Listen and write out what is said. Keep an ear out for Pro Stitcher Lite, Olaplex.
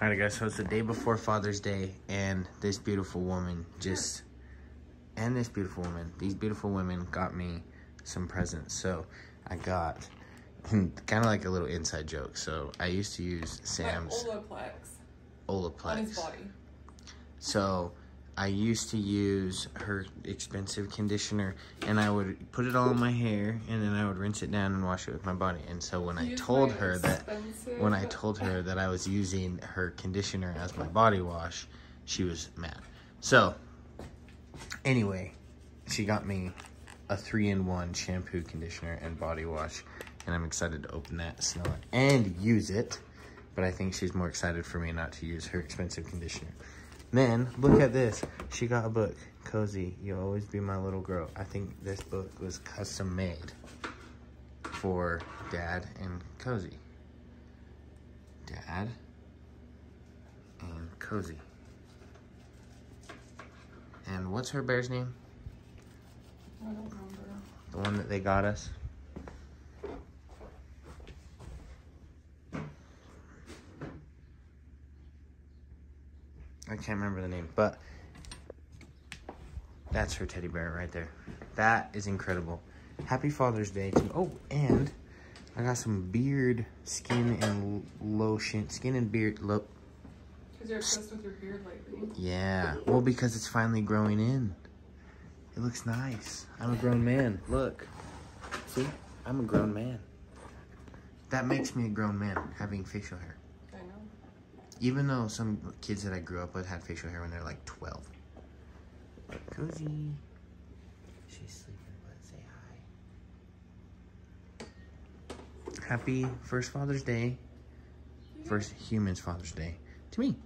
All right, guys, so it's the day before Father's Day, and this beautiful woman just, and this beautiful woman, these beautiful women got me some presents. So I got kind of like a little inside joke. So I used to use Sam's Olaplex on his body. So I used to use her expensive conditioner, and I would put it all in my hair, and then I would rinse it down and wash it with my body. And so when I told her that I was using her conditioner as my body wash, she was mad. So anyway, she got me a 3-in-1 shampoo, conditioner, and body wash, and I'm excited to open that, smell it, and use it. But I think she's more excited for me not to use her expensive conditioner. Then, look at this. She got a book. Cozy, You'll Always Be My Little Girl. I think this book was custom made for Dad and Cozy. Dad and Cozy. And what's her bear's name? I don't remember. The one that they got us? I can't remember the name, but that's her teddy bear right there. That is incredible. Happy Father's Day to, oh, and I got some beard, skin, and lotion. Skin and beard, look. Because you're obsessed with your beard lately. Yeah, well, because it's finally growing in. It looks nice. I'm a grown man, look. See, I'm a grown man. That makes me a grown man, having facial hair. Even though some kids that I grew up with had facial hair when they're like 12. Cozy. She's sleeping, but say hi. Happy first Father's Day. First human's Father's Day to me.